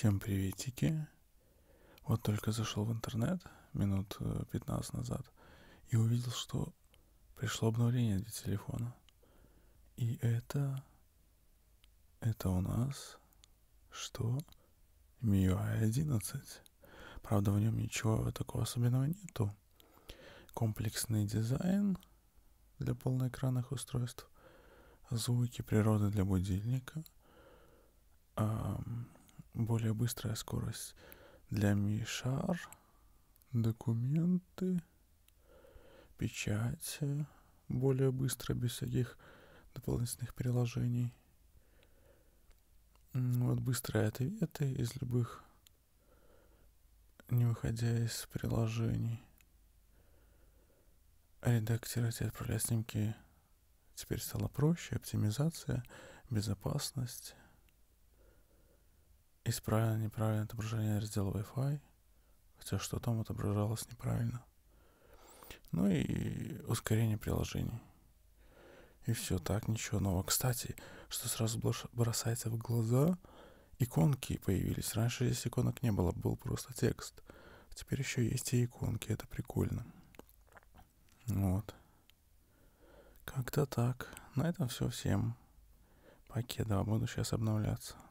Всем приветики. Вот только зашел в интернет минут 15 назад и увидел, что пришло обновление для телефона. И это у нас что? MIUI 11. Правда, в нем ничего такого особенного нету. Комплексный дизайн для полноэкранных устройств, звуки природы для будильника, более быстрая скорость для Mi Share, документы, печать более быстро, без всяких дополнительных приложений, вот быстрые ответы из любых, не выходя из приложений, редактировать и отправлять снимки теперь стало проще, оптимизация, безопасность, исправлено неправильное отображение раздела Wi-Fi, хотя что там отображалось неправильно. Ну и ускорение приложений. И все, так, ничего нового. Кстати, что сразу бросается в глаза, иконки появились. Раньше здесь иконок не было, был просто текст. Теперь еще есть и иконки, это прикольно. Вот. Как-то так. На этом все. Всем пока, да, буду сейчас обновляться.